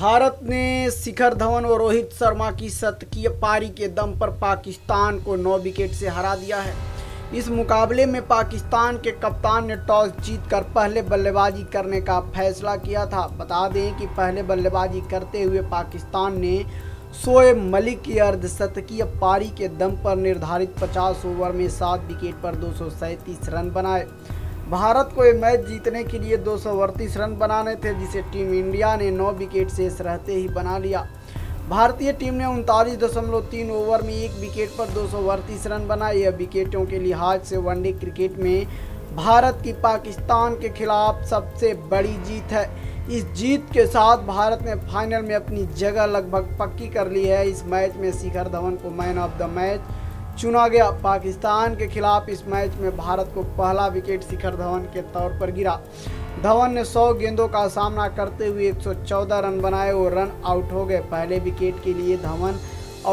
भारत ने शिखर धवन और रोहित शर्मा की शतकीय पारी के दम पर पाकिस्तान को 9 विकेट से हरा दिया है। इस मुकाबले में पाकिस्तान के कप्तान ने टॉस जीतकर पहले बल्लेबाजी करने का फैसला किया था। बता दें कि पहले बल्लेबाजी करते हुए पाकिस्तान ने शोएब मलिक की अर्धशतकीय पारी के दम पर निर्धारित 50 ओवर में 7 विकेट पर 237 रन बनाए। भारत को ये मैच जीतने के लिए 238 रन बनाने थे, जिसे टीम इंडिया ने 9 विकेट शेष रहते ही बना लिया। भारतीय टीम ने 39.3 ओवर में 1 विकेट पर 238 रन बनाए। यह विकेटों के लिहाज से वनडे क्रिकेट में भारत की पाकिस्तान के खिलाफ सबसे बड़ी जीत है। इस जीत के साथ भारत ने फाइनल में अपनी जगह लगभग पक्की कर ली है। इस मैच में शिखर धवन को मैन ऑफ द मैच चुना गया। पाकिस्तान के खिलाफ इस मैच में भारत को पहला विकेट शिखर धवन के तौर पर गिरा। धवन ने 100 गेंदों का सामना करते हुए 114 रन बनाए और रन आउट हो गए। पहले विकेट के लिए धवन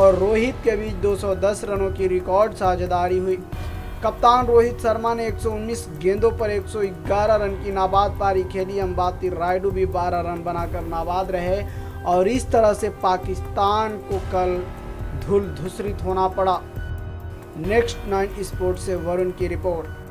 और रोहित के बीच 210 रनों की रिकॉर्ड साझेदारी हुई। कप्तान रोहित शर्मा ने 119 गेंदों पर 111 रन की नाबाद पारी खेली। अंबाती राइडू भी 12 रन बनाकर नाबाद रहे और इस तरह से पाकिस्तान को कल धूल धूसरित होना पड़ा। नेक्स्ट 9 स्पोर्ट्स से वरुण की रिपोर्ट।